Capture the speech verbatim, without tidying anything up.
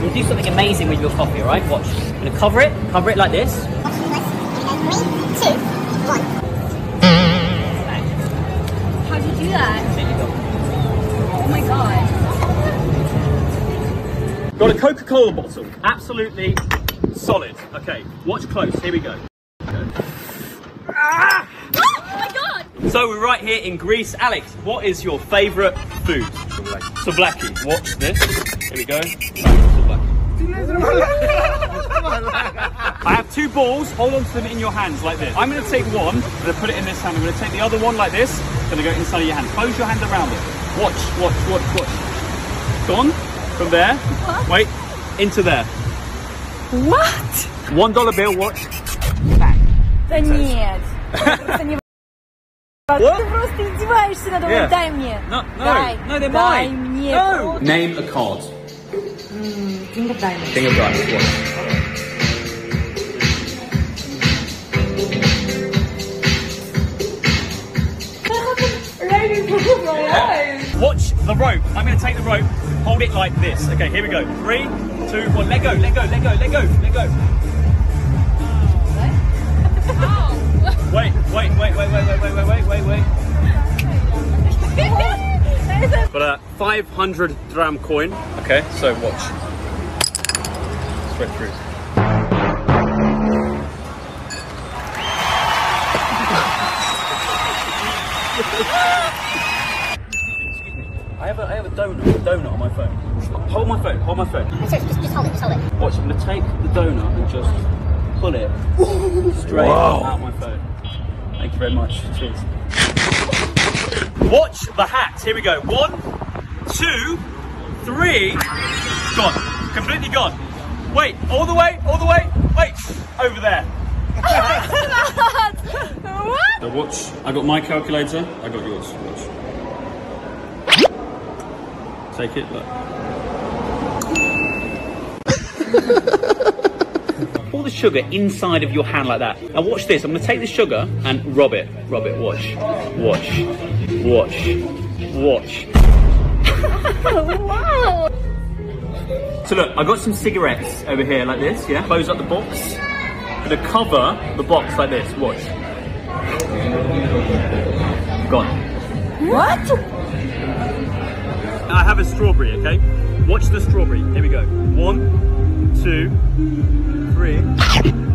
We'll do something amazing with your coffee, alright? Watch. I'm going to cover it, cover it like this. Three, two, one. How do you do that? There you go. Oh my god. Got a Coca-Cola bottle. Absolutely solid. Okay, watch close. Here we go. Ah! Oh my god! So we're right here in Greece. Alex, what is your favourite food? Souvlaki. Watch this. Here we go. I have two balls. Hold on to them in your hands like this. I'm going to take one. I'm going to put it in this hand. I'm going to take the other one like this. I'm going to go inside your hand. Close your hand around it. Watch, watch, watch, watch. Gone. From there. What? Wait. Into there. What? One dollar bill. Watch. Back. Да нет. Ты просто издеваешься надо мной. Дай мне. Дай мне. Name a card. King of Diamonds. King of Diamonds. Watch. Watch the rope. I'm going to take the rope, hold it like this. Okay, here we go. Three, two, one. Let go, let go, let go, let go, let go. What? Wait, wait, wait, wait, wait, wait, wait, wait, wait, wait. Got a five hundred dram coin. Okay, so watch. Straight through. Excuse me. I have a I have a donut a donut on my phone. Hold my phone. Hold my phone. Just, just, just hold it. Just hold it. Watch. I'm gonna take the donut and just pull it straight wow. out my phone. Thank you very much. Cheers. Watch the hats. Here we go. One, two, three. Gone. Completely gone. Wait. All the way. All the way. Wait. Over there. What? Now watch, I got my calculator, I got yours, watch. Take it, look. Pour the sugar inside of your hand like that. Now watch this, I'm going to take the sugar and rub it, rub it, watch, watch, watch, watch. Wow! So look, I got some cigarettes over here like this, yeah? Close up the box. I'm going to cover the box like this, watch. Gone. What? I have a strawberry, okay? Watch the strawberry. Here we go. One, two, three.